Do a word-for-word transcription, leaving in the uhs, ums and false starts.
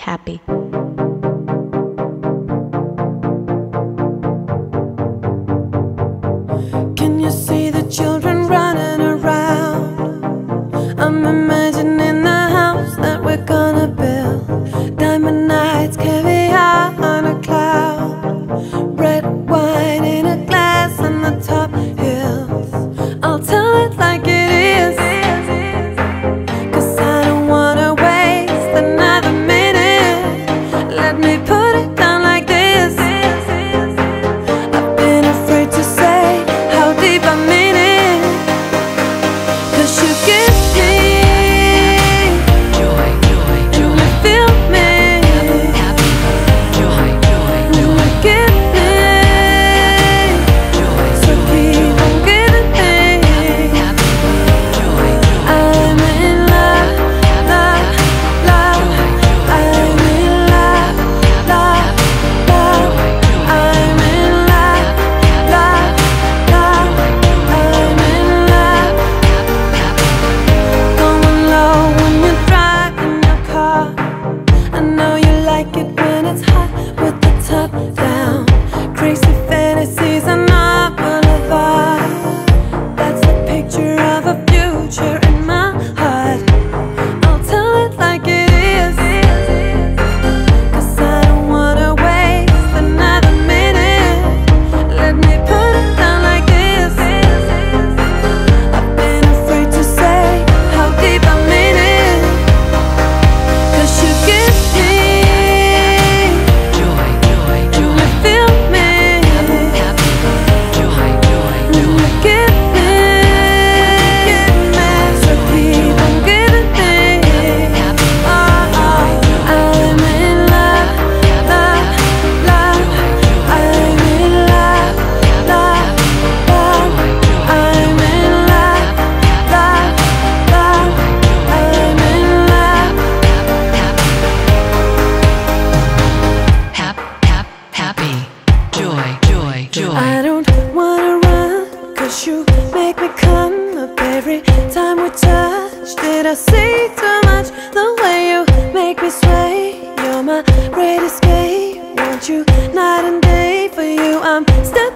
happy. Can you see the children running around? I'm imagining the house that we're gonna build. Diamond nights, caviar on a cloud, red wine in a glass on the top hills. I'll tell it like it is, 'cause I don't wanna waste another minute. Let me put it down. I don't wanna run, 'cause you make me come up every time we touch. Did I say too much? The way you make me sway, you're my great escape. Want you night and day, for you I'm still